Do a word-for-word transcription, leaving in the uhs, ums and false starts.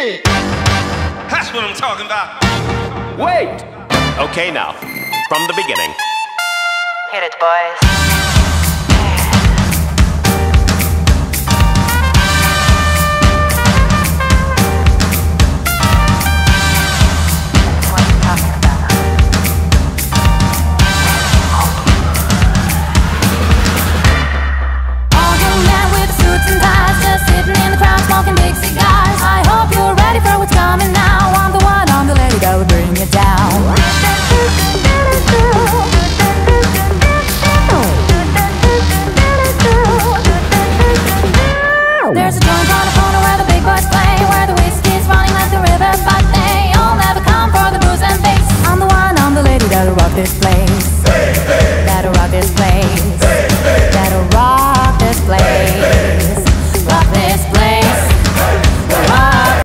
shit. That's what I'm talking about. Wait. Okay, now, from the beginning. Hit it, boys.